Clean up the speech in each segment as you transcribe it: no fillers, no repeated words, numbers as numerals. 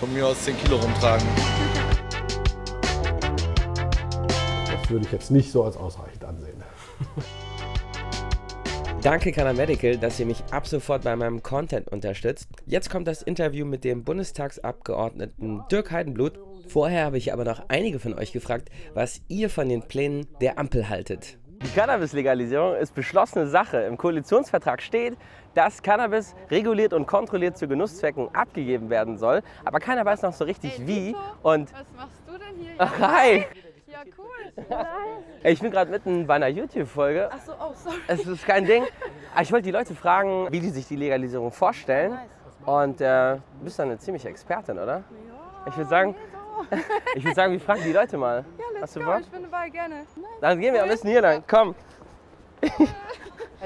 von mir aus 10 Kilo rumtragen. Das würde ich jetzt nicht so als ausreichend ansehen. Danke Cannamedical, dass ihr mich ab sofort bei meinem Content unterstützt. Jetzt kommt das Interview mit dem Bundestagsabgeordneten Dirk Heidenblut. Vorher habe ich aber noch einige von euch gefragt, was ihr von den Plänen der Ampel haltet. Die Cannabis-Legalisierung ist beschlossene Sache. Im Koalitionsvertrag steht, dass Cannabis reguliert und kontrolliert zu Genusszwecken abgegeben werden soll. Aber keiner weiß noch so richtig wie. Und was machst du denn hier? Ach, hi! Ja, cool. Nice. Ich bin gerade mitten bei einer YouTube-Folge. Ach so, oh, sorry. Es ist kein Ding. Ich wollte die Leute fragen, wie die sich die Legalisierung vorstellen. Nice. Und du bist dann eine ziemliche Expertin, oder? Ja. Ich würde sagen, wir fragen die Leute mal. Ja, hast du Bock? Ich bin dabei, gerne. Dann gehen wir am besten hier lang. Komm.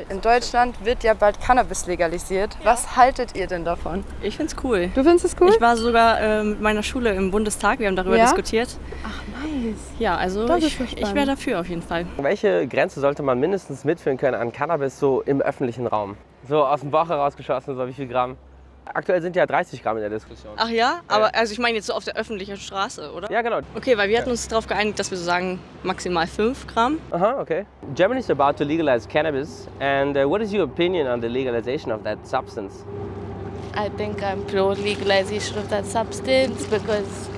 In Deutschland wird ja bald Cannabis legalisiert. Ja. Was haltet ihr denn davon? Ich find's cool. Du findest es cool? Ich war sogar mit meiner Schule im Bundestag, wir haben darüber diskutiert. Ach, nice. Ja, also ich wäre dafür auf jeden Fall. Welche Grenze sollte man mindestens mitführen können an Cannabis so im öffentlichen Raum? So aus dem Bauch herausgeschossen, so wie viel Gramm? Aktuell sind ja 30 Gramm in der Diskussion. Ach ja? Aber also ich meine jetzt so auf der öffentlichen Straße, oder? Ja, genau. Okay, weil wir hatten uns darauf geeinigt, dass wir so sagen, maximal 5 Gramm. Aha, okay. Germany is about to legalize cannabis. And what is your opinion on the legalization of that substance? I think I'm pro legalization of that substance because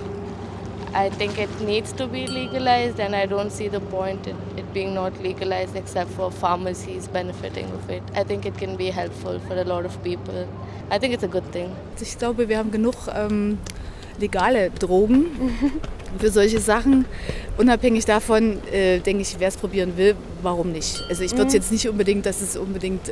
I think it needs to be legalized and I don't see the point in it being not legalized except for pharmacies benefiting of it. I think it can be helpful for a lot of people. I think it's a good thing. Ich glaube, wir haben genug legale Drogen für solche Sachen. Unabhängig davon, denke ich, wer es probieren will, warum nicht? Also ich würde es jetzt nicht unbedingt, dass es unbedingt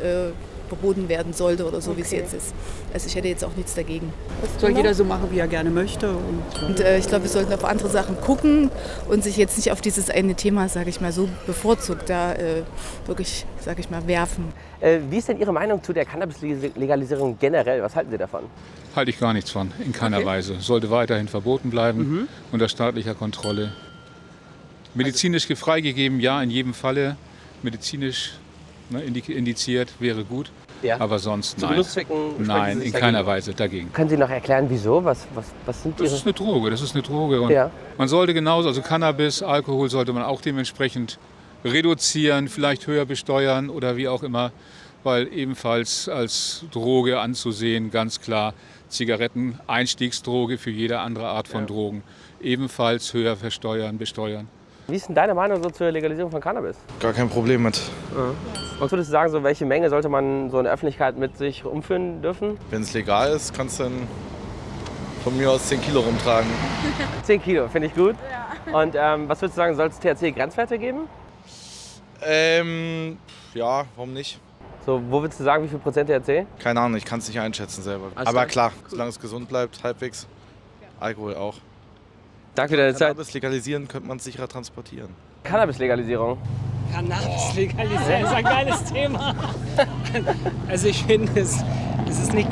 verboten werden sollte oder so, wie es jetzt ist. Also ich hätte jetzt auch nichts dagegen. Das soll jeder so machen, wie er gerne möchte. Und ich glaube, wir sollten auf andere Sachen gucken und sich jetzt nicht auf dieses eine Thema, sage ich mal, so bevorzugt da wirklich, sage ich mal, werfen. Wie ist denn Ihre Meinung zu der Cannabis-Legalisierung generell? Was halten Sie davon? Halte ich gar nichts von, in keiner Weise. Sollte weiterhin verboten bleiben, unter staatlicher Kontrolle. Medizinisch freigegeben, ja, in jedem Falle. Medizinisch indiziert wäre gut, aber sonst nein. Zu Genusszwecken? Nein, in keiner Weise dagegen. Können Sie noch erklären, wieso? Was sind das? Das ist eine Droge. Und man sollte genauso, also Cannabis, Alkohol sollte man auch dementsprechend reduzieren, vielleicht höher besteuern oder wie auch immer, weil ebenfalls als Droge anzusehen, ganz klar, Zigaretten, Einstiegsdroge für jede andere Art von Drogen, ebenfalls höher versteuern, besteuern. Wie ist denn deine Meinung so zur Legalisierung von Cannabis? Gar kein Problem mit. Was würdest du sagen, so welche Menge sollte man so in der Öffentlichkeit mit sich rumführen dürfen? Wenn es legal ist, kannst du dann von mir aus 10 Kilo rumtragen. 10 Kilo, finde ich gut. Ja. Und was würdest du sagen, soll es THC-Grenzwerte geben? Ja, warum nicht? So, wo würdest du sagen, wie viel Prozent THC? Keine Ahnung, ich kann es nicht einschätzen selber. Aber klar, solange es gesund bleibt, halbwegs, Alkohol auch. Danke für deine Zeit. Cannabis legalisieren könnte man sicherer transportieren. Cannabis-Legalisierung. Cannabis-Legalisierung ist ein geiles Thema. Also ich finde, es ist nicht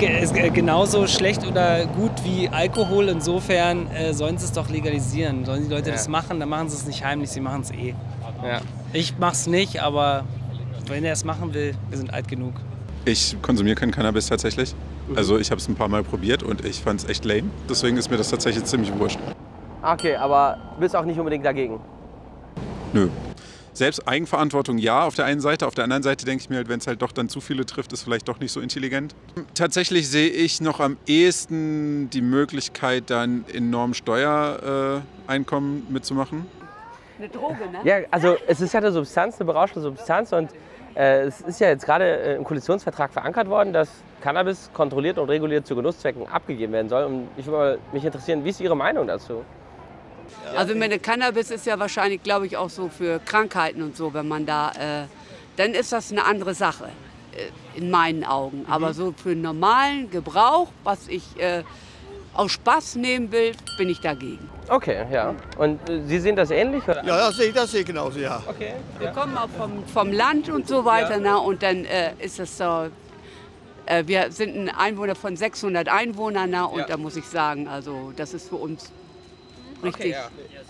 genauso schlecht oder gut wie Alkohol. Insofern sollen sie es doch legalisieren. Sollen die Leute das machen, dann machen sie es nicht heimlich, sie machen es eh. Ja. Ich mach's nicht, aber wenn er es machen will, wir sind alt genug. Ich konsumiere kein Cannabis tatsächlich. Also ich habe es ein paar Mal probiert und ich fand es echt lame. Deswegen ist mir das tatsächlich ziemlich wurscht. Okay, aber bist auch nicht unbedingt dagegen? Nö. Selbst Eigenverantwortung ja, auf der einen Seite. Auf der anderen Seite denke ich mir, wenn es doch dann zu viele trifft, ist vielleicht doch nicht so intelligent. Tatsächlich sehe ich noch am ehesten die Möglichkeit, dann enorm Steuereinkommen mitzumachen. Eine Droge, ne? Ja, also es ist ja eine Substanz, eine berauschende Substanz. Und es ist ja jetzt gerade im Koalitionsvertrag verankert worden, dass Cannabis kontrolliert und reguliert zu Genusszwecken abgegeben werden soll. Und ich würde mich interessieren, wie ist Ihre Meinung dazu? Also ich meine, Cannabis ist ja wahrscheinlich, glaube ich, auch so für Krankheiten und so, wenn man da, dann ist das eine andere Sache, in meinen Augen. Aber so für einen normalen Gebrauch, was ich aus Spaß nehmen will, bin ich dagegen. Okay, ja. Und Sie sehen das ähnlich? Oder? Ja, das sehe ich genauso, ja. Okay, wir kommen auch vom Land und so weiter, na, und dann ist das so, wir sind ein Einwohner von 600 Einwohnern, na, und da muss ich sagen, also das ist für uns richtig.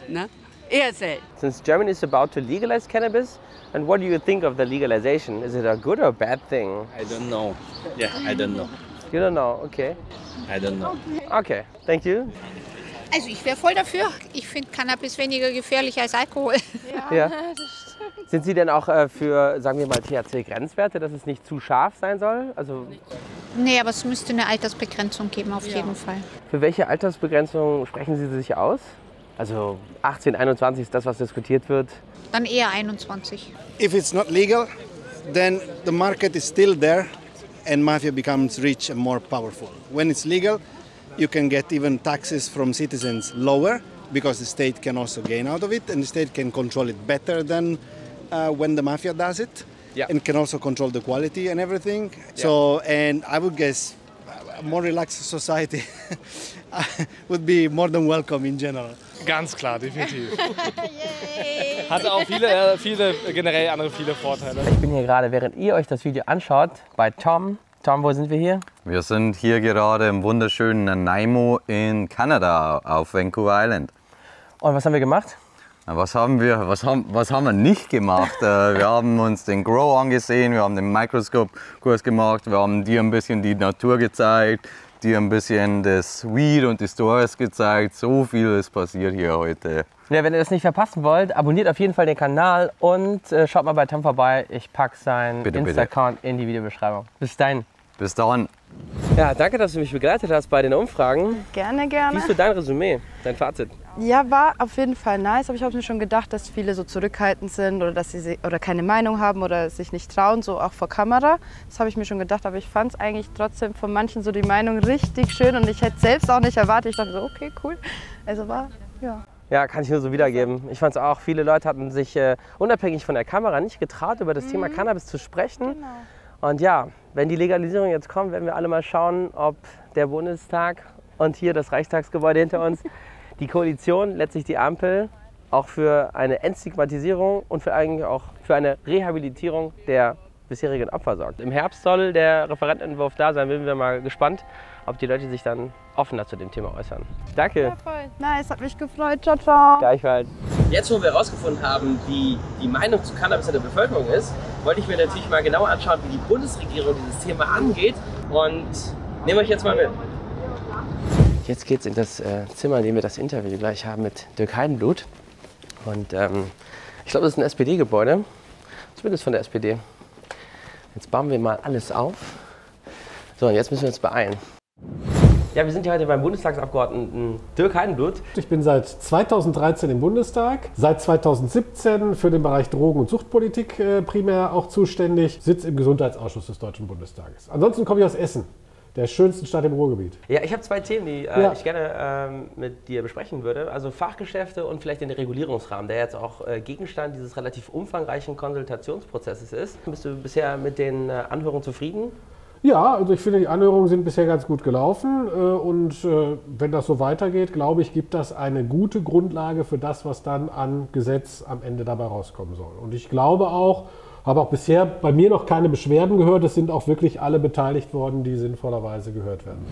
Ne? Eher selten. Since Germany is about to legalize cannabis, and what do you think of the legalization? Is it a good or bad thing? I don't know. Yeah, I don't know. You don't know, okay. I don't know. Okay, thank you. Also ich wäre voll dafür. Ich finde Cannabis weniger gefährlich als Alkohol. Ja, ja. Das stimmt. Sind Sie denn auch für, sagen wir mal, THC-Grenzwerte, dass es nicht zu scharf sein soll? Also nee, aber es müsste eine Altersbegrenzung geben, auf jeden Fall. Für welche Altersbegrenzung sprechen Sie sich aus? Also 18, 21 ist das, was diskutiert wird. Dann eher 21. If it's not legal, then the market is still there and mafia becomes rich and more powerful. When it's legal, you can get even taxes from citizens lower because the state can also gain out of it and the state can control it better than when the mafia does it. Yeah. And can also control the quality and everything. Yeah. So, and I would guess a more relaxed society would be more than welcome in general. Ganz klar, definitiv. Hat auch generell viele Vorteile. Ich bin hier gerade, während ihr euch das Video anschaut, bei Tom. Tom, wo sind wir hier? Wir sind hier gerade im wunderschönen Nanaimo in Kanada, auf Vancouver Island. Und was haben wir gemacht? Was haben wir nicht gemacht? Wir haben uns den Grow angesehen, wir haben den Microscope-Kurs gemacht, wir haben dir ein bisschen die Natur gezeigt, dir ein bisschen das Weed und die Stores gezeigt. So viel ist passiert hier heute. Ja, wenn ihr das nicht verpassen wollt, abonniert auf jeden Fall den Kanal und schaut mal bei Tom vorbei. Ich packe seinen Insta-Account in die Videobeschreibung. Bis dahin. Bis dahin. Ja, danke, dass du mich begleitet hast bei den Umfragen. Gerne, gerne. Wie ist so dein Resümee, dein Fazit? Ja, war auf jeden Fall nice, aber ich habe mir schon gedacht, dass viele so zurückhaltend sind oder dass sie keine Meinung haben oder sich nicht trauen, so auch vor Kamera. Das habe ich mir schon gedacht, aber ich fand es eigentlich trotzdem von manchen so die Meinung richtig schön und ich hätte selbst auch nicht erwartet. Ich dachte so, okay, cool. Also war, ja. Ja, kann ich nur so wiedergeben. Ich fand es auch, viele Leute hatten sich unabhängig von der Kamera nicht getraut, über das Thema Cannabis zu sprechen. Genau. Und ja, wenn die Legalisierung jetzt kommt, werden wir alle mal schauen, ob der Bundestag und hier das Reichstagsgebäude hinter uns, die Koalition, letztlich die Ampel, auch für eine Entstigmatisierung und für eigentlich auch für eine Rehabilitierung der bisherigen Opfer sorgt. Im Herbst soll der Referentenentwurf da sein, sind wir mal gespannt, ob die Leute sich dann offener zu dem Thema äußern. Danke. Ja, voll. Nice, hat mich gefreut. Ciao, ciao. Gleichfalls. Jetzt, wo wir herausgefunden haben, wie die Meinung zu Cannabis in der Bevölkerung ist, wollte ich mir natürlich mal genauer anschauen, wie die Bundesregierung dieses Thema angeht und nehme euch jetzt mal mit. Jetzt geht's in das Zimmer, in dem wir das Interview gleich haben mit Dirk Heidenblut. Und ich glaube, das ist ein SPD-Gebäude, zumindest von der SPD. Jetzt bauen wir mal alles auf. So, und jetzt müssen wir uns beeilen. Ja, wir sind hier heute beim Bundestagsabgeordneten Dirk Heidenblut. Ich bin seit 2013 im Bundestag, seit 2017 für den Bereich Drogen- und Suchtpolitik primär auch zuständig, sitze im Gesundheitsausschuss des Deutschen Bundestages. Ansonsten komme ich aus Essen, der schönsten Stadt im Ruhrgebiet. Ja, ich habe zwei Themen, die ich gerne mit dir besprechen würde. Also Fachgeschäfte und vielleicht den Regulierungsrahmen, der jetzt auch Gegenstand dieses relativ umfangreichen Konsultationsprozesses ist. Bist du bisher mit den Anhörungen zufrieden? Ja, also ich finde, die Anhörungen sind bisher ganz gut gelaufen. Und wenn das so weitergeht, glaube ich, gibt das eine gute Grundlage für das, was dann an Gesetz am Ende dabei rauskommen soll. Und ich glaube auch, habe auch bisher bei mir noch keine Beschwerden gehört. Es sind auch wirklich alle beteiligt worden, die sinnvollerweise gehört werden.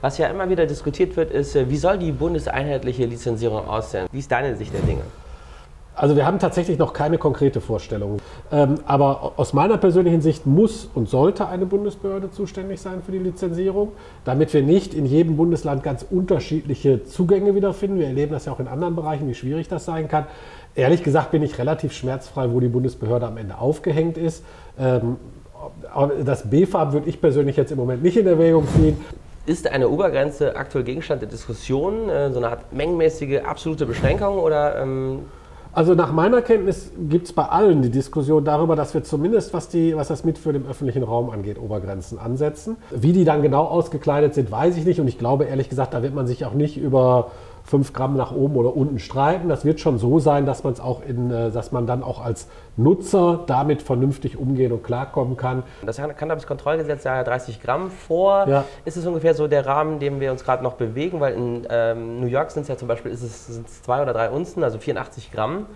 Was ja immer wieder diskutiert wird, ist, wie soll die bundeseinheitliche Lizenzierung aussehen? Wie ist deine Sicht der Dinge? Also wir haben tatsächlich noch keine konkrete Vorstellung. Aber aus meiner persönlichen Sicht muss und sollte eine Bundesbehörde zuständig sein für die Lizenzierung, damit wir nicht in jedem Bundesland ganz unterschiedliche Zugänge wiederfinden. Wir erleben das ja auch in anderen Bereichen, wie schwierig das sein kann. Ehrlich gesagt bin ich relativ schmerzfrei, wo die Bundesbehörde am Ende aufgehängt ist. Das B-Farb würde ich persönlich jetzt im Moment nicht in Erwägung ziehen. Ist eine Obergrenze aktuell Gegenstand der Diskussion, so eine Art mengenmäßige absolute Beschränkung oder? Also nach meiner Kenntnis gibt es bei allen die Diskussion darüber, dass wir zumindest, was das mit für den öffentlichen Raum angeht, Obergrenzen ansetzen. Wie die dann genau ausgekleidet sind, weiß ich nicht. Und ich glaube, ehrlich gesagt, da wird man sich auch nicht über 5 Gramm nach oben oder unten streiten. Das wird schon so sein, dass man es auch dass man dann auch als Nutzer damit vernünftig umgehen und klarkommen kann. Das Cannabis-Kontrollgesetz sah ja 30 Gramm vor. Ja. Ist es ungefähr so der Rahmen, in dem wir uns gerade noch bewegen? Weil in New York sind es ja zum Beispiel 2 oder 3 Unzen, also 84 Gramm.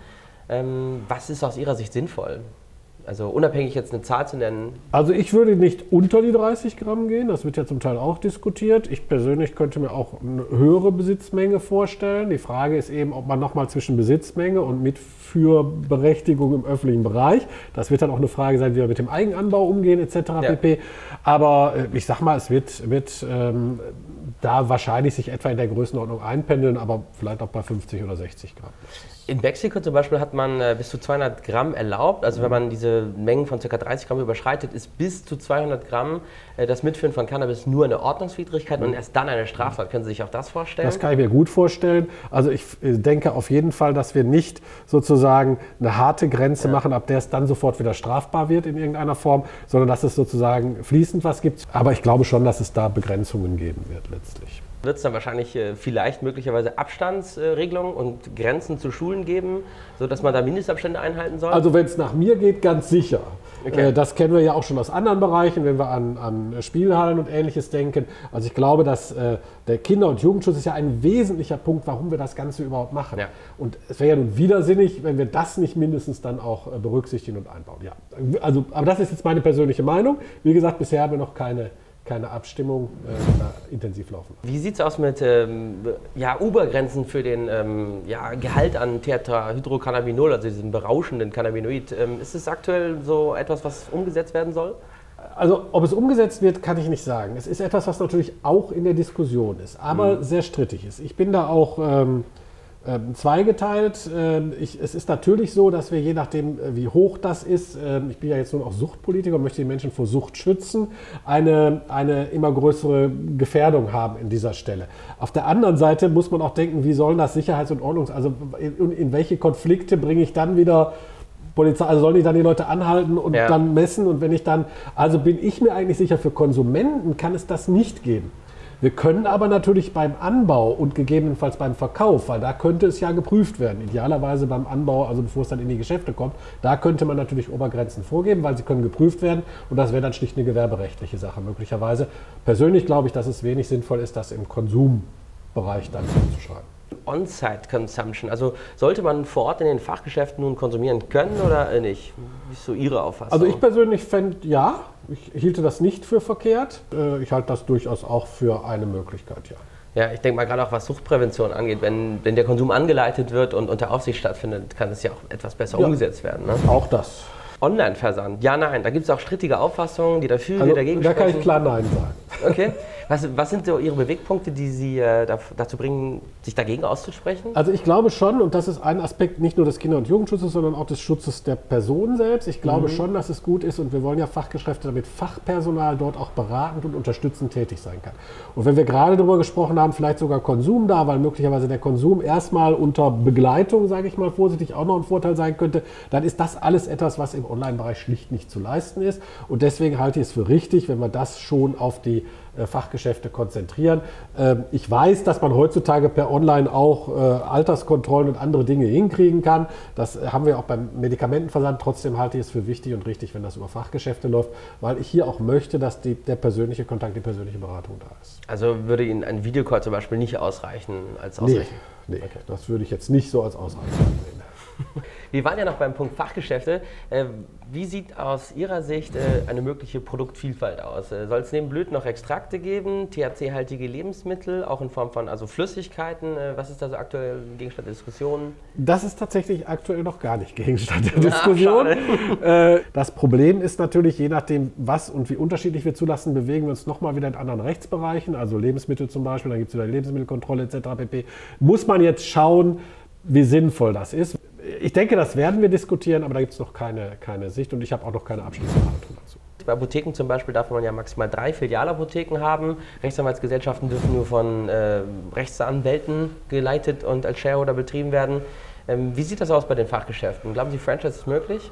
Was ist aus Ihrer Sicht sinnvoll? Also unabhängig jetzt eine Zahl zu nennen. Also ich würde nicht unter die 30 Gramm gehen, das wird ja zum Teil auch diskutiert. Ich persönlich könnte mir auch eine höhere Besitzmenge vorstellen. Die Frage ist eben, ob man nochmal zwischen Besitzmenge und Mitführberechtigung im öffentlichen Bereich, das wird dann auch eine Frage sein, wie wir mit dem Eigenanbau umgehen etc. pp. Aber ich sag mal, es wird da wahrscheinlich sich etwa in der Größenordnung einpendeln, aber vielleicht auch bei 50 oder 60 Gramm. In Mexiko zum Beispiel hat man bis zu 200 Gramm erlaubt, also wenn man diese Mengen von ca. 30 Gramm überschreitet, ist bis zu 200 Gramm das Mitführen von Cannabis nur eine Ordnungswidrigkeit und erst dann eine Straftat. Können Sie sich auch das vorstellen? Das kann ich mir gut vorstellen. Also ich denke auf jeden Fall, dass wir nicht sozusagen eine harte Grenze machen, ab der es dann sofort wieder strafbar wird in irgendeiner Form, sondern dass es sozusagen fließend was gibt. Aber ich glaube schon, dass es da Begrenzungen geben wird letztlich. Wird es dann wahrscheinlich vielleicht möglicherweise Abstandsregelungen und Grenzen zu Schulen geben, sodass man da Mindestabstände einhalten soll? Also wenn es nach mir geht, ganz sicher. Okay. Das kennen wir ja auch schon aus anderen Bereichen, wenn wir an Spielhallen und Ähnliches denken. Also ich glaube, dass der Kinder- und Jugendschutz ist ja ein wesentlicher Punkt, warum wir das Ganze überhaupt machen. Ja. Und es wäre ja nun widersinnig, wenn wir das nicht mindestens dann auch berücksichtigen und einbauen. Ja. Also, aber das ist jetzt meine persönliche Meinung. Wie gesagt, bisher haben wir noch keine Abstimmung intensiv laufen. Wie sieht es aus mit Obergrenzen für den Gehalt an Tetrahydrocannabinol, also diesem berauschenden Cannabinoid? Ist es aktuell so etwas, was umgesetzt werden soll? Also ob es umgesetzt wird, kann ich nicht sagen. Es ist etwas, was natürlich auch in der Diskussion ist, aber sehr strittig ist. Ich bin da auch zweigeteilt. Es ist natürlich so, dass wir je nachdem, wie hoch das ist, ich bin ja jetzt nun auch Suchtpolitiker und möchte die Menschen vor Sucht schützen, eine immer größere Gefährdung haben in dieser Stelle. Auf der anderen Seite muss man auch denken, wie sollen das Sicherheits- und also in welche Konflikte bringe ich dann wieder Polizei, also sollen die dann die Leute anhalten und dann messen und wenn ich dann, also bin ich mir eigentlich sicher, für Konsumenten kann es das nicht geben. Wir können aber natürlich beim Anbau und gegebenenfalls beim Verkauf, weil da könnte es ja geprüft werden, idealerweise beim Anbau, also bevor es dann in die Geschäfte kommt, da könnte man natürlich Obergrenzen vorgeben, weil sie können geprüft werden und das wäre dann schlicht eine gewerberechtliche Sache möglicherweise. Persönlich glaube ich, dass es wenig sinnvoll ist, das im Konsumbereich dann vorzuschreiben. On-Site-Consumption, also sollte man vor Ort in den Fachgeschäften nun konsumieren können oder nicht? Wie ist so Ihre Auffassung? Also ich persönlich fände, ja. Ich hielte das nicht für verkehrt. Ich halte das durchaus auch für eine Möglichkeit, ja. Ja, ich denke mal gerade auch, was Suchtprävention angeht, wenn der Konsum angeleitet wird und unter Aufsicht stattfindet, kann es ja auch etwas besser umgesetzt werden. Ne? Auch das. Online-Versand, ja, nein, da gibt es auch strittige Auffassungen, die dafür und dagegen sprechen. Da kann ich klar Nein sagen. Okay. Was sind so Ihre Bewegpunkte, die Sie dazu bringen, sich dagegen auszusprechen? Also ich glaube schon, und das ist ein Aspekt nicht nur des Kinder- und Jugendschutzes, sondern auch des Schutzes der Person selbst. Ich glaube schon, dass es gut ist und wir wollen ja Fachgeschäfte, damit Fachpersonal dort auch beratend und unterstützend tätig sein kann. Und wenn wir gerade darüber gesprochen haben, vielleicht sogar Konsum da, weil möglicherweise der Konsum erstmal unter Begleitung, sage ich mal vorsichtig, auch noch ein Vorteil sein könnte, dann ist das alles etwas, was im Online-Bereich schlicht nicht zu leisten ist. Und deswegen halte ich es für richtig, wenn wir das schon auf die Fachgeschäfte konzentrieren. Ich weiß, dass man heutzutage per Online auch Alterskontrollen und andere Dinge hinkriegen kann. Das haben wir auch beim Medikamentenversand. Trotzdem halte ich es für wichtig und richtig, wenn das über Fachgeschäfte läuft, weil ich hier auch möchte, dass der persönliche Kontakt, die persönliche Beratung da ist. Also würde Ihnen ein Videocall zum Beispiel nicht ausreichen als Ausreichen? Nee, okay. Das würde ich jetzt nicht so als ausreichend sehen. Wir waren ja noch beim Punkt Fachgeschäfte. Wie sieht aus Ihrer Sicht eine mögliche Produktvielfalt aus? Soll es neben Blüten noch Extrakte geben, THC-haltige Lebensmittel, auch in Form von Flüssigkeiten? Was ist da so aktuell Gegenstand der Diskussion? Das ist tatsächlich aktuell noch gar nicht Gegenstand der Diskussion. Das Problem ist natürlich, je nachdem, was und wie unterschiedlich wir zulassen, bewegen wir uns nochmal wieder in anderen Rechtsbereichen, also Lebensmittel zum Beispiel, dann gibt es wieder die Lebensmittelkontrolle etc. pp. Muss man jetzt schauen, wie sinnvoll das ist. Ich denke, das werden wir diskutieren, aber da gibt es noch keine Sicht und ich habe auch noch keine abschließende Haltung dazu. Bei Apotheken zum Beispiel darf man ja maximal 3 Filialapotheken haben. Rechtsanwaltsgesellschaften dürfen nur von Rechtsanwälten geleitet und als Shareholder betrieben werden. Wie sieht das aus bei den Fachgeschäften? Glauben Sie, Franchise ist möglich?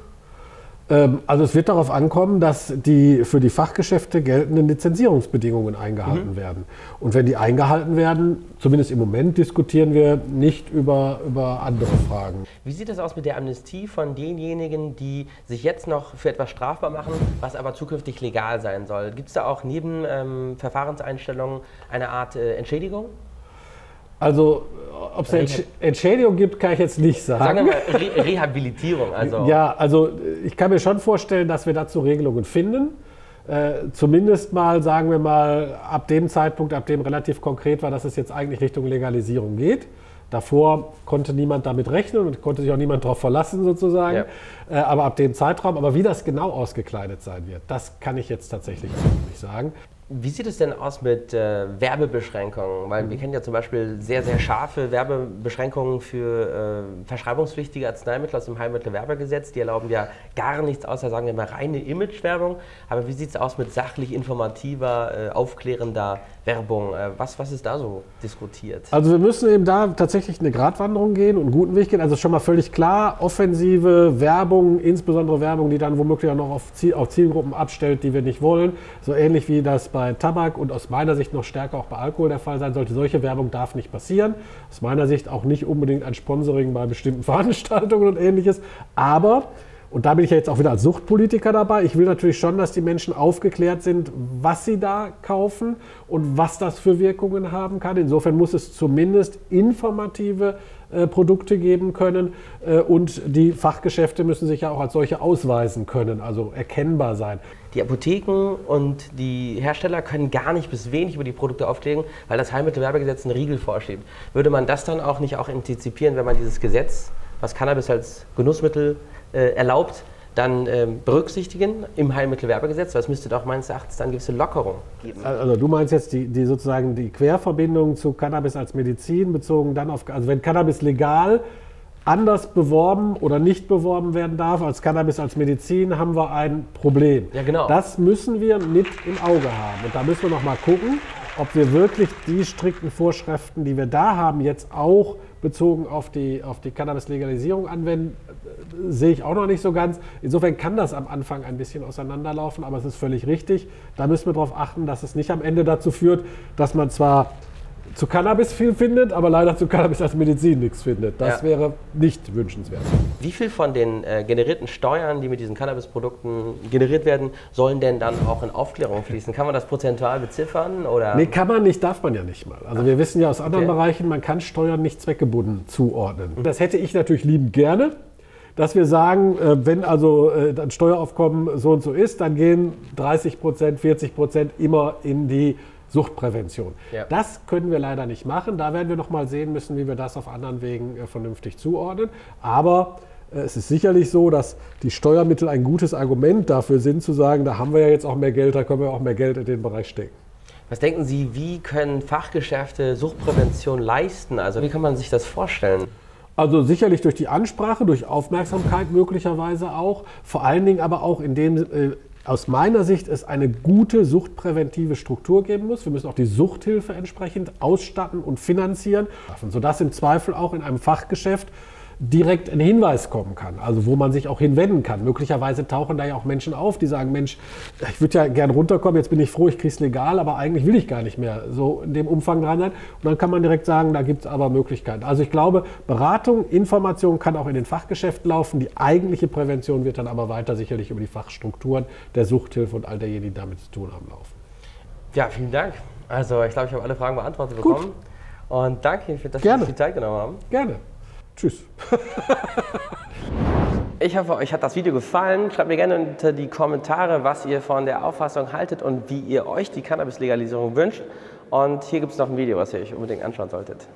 Also es wird darauf ankommen, dass die für die Fachgeschäfte geltenden Lizenzierungsbedingungen eingehalten werden. Und wenn die eingehalten werden, zumindest im Moment diskutieren wir nicht über andere Fragen. Wie sieht das aus mit der Amnestie von denjenigen, die sich jetzt noch für etwas strafbar machen, was aber zukünftig legal sein soll? Gibt es da auch neben Verfahrenseinstellungen eine Art Entschädigung? Also Ob es eine Entschädigung gibt, kann ich jetzt nicht sagen. Sagen wir mal Rehabilitierung. Also. Ja, also ich kann mir schon vorstellen, dass wir dazu Regelungen finden. Zumindest mal, sagen wir mal, ab dem Zeitpunkt, ab dem relativ konkret war, dass es jetzt eigentlich Richtung Legalisierung geht. Davor konnte niemand damit rechnen und konnte sich auch niemand darauf verlassen sozusagen. Ja. Aber ab dem Zeitraum, aber wie das genau ausgekleidet sein wird, das kann ich jetzt tatsächlich nicht sagen. Wie sieht es denn aus mit Werbebeschränkungen? Weil wir kennen ja zum Beispiel sehr, sehr scharfe Werbebeschränkungen für verschreibungspflichtige Arzneimittel aus dem Heilmittelwerbegesetz. Die erlauben ja gar nichts außer, sagen wir mal, reine Imagewerbung. Aber wie sieht es aus mit sachlich informativer, aufklärender Werbung? Was ist da so diskutiert? Also wir müssen eben da tatsächlich eine Gratwanderung gehen und einen guten Weg gehen. Also schon mal völlig klar, offensive Werbung, insbesondere Werbung, die dann womöglich auch noch auf Zielgruppen abstellt, die wir nicht wollen. So ähnlich wie das bei Tabak und aus meiner Sicht noch stärker auch bei Alkohol der Fall sein sollte. Solche Werbung darf nicht passieren. Aus meiner Sicht auch nicht unbedingt ein Sponsoring bei bestimmten Veranstaltungen und Ähnliches. Aber, und da bin ich ja jetzt auch wieder als Suchtpolitiker dabei, ich will natürlich schon, dass die Menschen aufgeklärt sind, was sie da kaufen und was das für Wirkungen haben kann. Insofern muss es zumindest informative Produkte geben können und die Fachgeschäfte müssen sich ja auch als solche ausweisen können, also erkennbar sein. Die Apotheken und die Hersteller können gar nicht bis wenig über die Produkte aufklären, weil das Heilmittelwerbegesetz einen Riegel vorschiebt. Würde man das dann auch nicht auch antizipieren, wenn man dieses Gesetz, was Cannabis als Genussmittel erlaubt, dann berücksichtigen im Heilmittelwerbegesetz, weil es müsste doch meines Erachtens dann gewisse Lockerung geben. Also du meinst jetzt die sozusagen die Querverbindung zu Cannabis als Medizin bezogen dann auf, also wenn Cannabis legal anders beworben oder nicht beworben werden darf als Cannabis als Medizin, haben wir ein Problem. Ja, genau. Das müssen wir mit im Auge haben und da müssen wir noch mal gucken, ob wir wirklich die strikten Vorschriften, die wir da haben, jetzt auch bezogen auf die Cannabis-Legalisierung anwenden, sehe ich auch noch nicht so ganz. Insofern kann das am Anfang ein bisschen auseinanderlaufen, aber es ist völlig richtig. Da müssen wir darauf achten, dass es nicht am Ende dazu führt, dass man zwar zu Cannabis viel findet, aber leider zu Cannabis als Medizin nichts findet. Das wäre nicht wünschenswert. Wie viel von den generierten Steuern, die mit diesen Cannabisprodukten generiert werden, sollen denn dann auch in Aufklärung fließen? Kann man das prozentual beziffern? Oder? Nee, kann man nicht, darf man ja nicht mal. Also wir wissen ja aus anderen Bereichen, man kann Steuern nicht zweckgebunden zuordnen. Das hätte ich natürlich liebend gerne, dass wir sagen, wenn also ein Steueraufkommen so und so ist, dann gehen 30%, 40% immer in die Suchtprävention. Ja. Das können wir leider nicht machen. Da werden wir noch mal sehen müssen, wie wir das auf anderen Wegen vernünftig zuordnen. Aber es ist sicherlich so, dass die Steuermittel ein gutes Argument dafür sind, zu sagen, da haben wir ja jetzt auch mehr Geld, da können wir auch mehr Geld in den Bereich stecken. Was denken Sie, wie können Fachgeschäfte Suchtprävention leisten? Also wie kann man sich das vorstellen? Also sicherlich durch die Ansprache, durch Aufmerksamkeit möglicherweise auch. Vor allen Dingen aber auch indem aus meiner Sicht es eine gute suchtpräventive Struktur geben muss. Wir müssen auch die Suchthilfe entsprechend ausstatten und finanzieren, sodass im Zweifel auch in einem Fachgeschäft direkt ein Hinweis kommen kann, also wo man sich auch hinwenden kann. Möglicherweise tauchen da ja auch Menschen auf, die sagen, Mensch, ich würde ja gern runterkommen, jetzt bin ich froh, ich kriege es legal, aber eigentlich will ich gar nicht mehr so in dem Umfang dran sein. Und dann kann man direkt sagen, da gibt es aber Möglichkeiten. Also ich glaube, Beratung, Information kann auch in den Fachgeschäften laufen. Die eigentliche Prävention wird dann aber weiter sicherlich über die Fachstrukturen der Suchthilfe und all derjenigen, die damit zu tun haben, laufen. Ja, vielen Dank. Also ich glaube, ich habe alle Fragen beantwortet bekommen. Gut. Und danke, dass Sie viel Zeit genommen haben. Gerne. Tschüss. Ich hoffe, euch hat das Video gefallen. Schreibt mir gerne unter die Kommentare, was ihr von der Auffassung haltet und wie ihr euch die Cannabis-Legalisierung wünscht. Und hier gibt es noch ein Video, was ihr euch unbedingt anschauen solltet.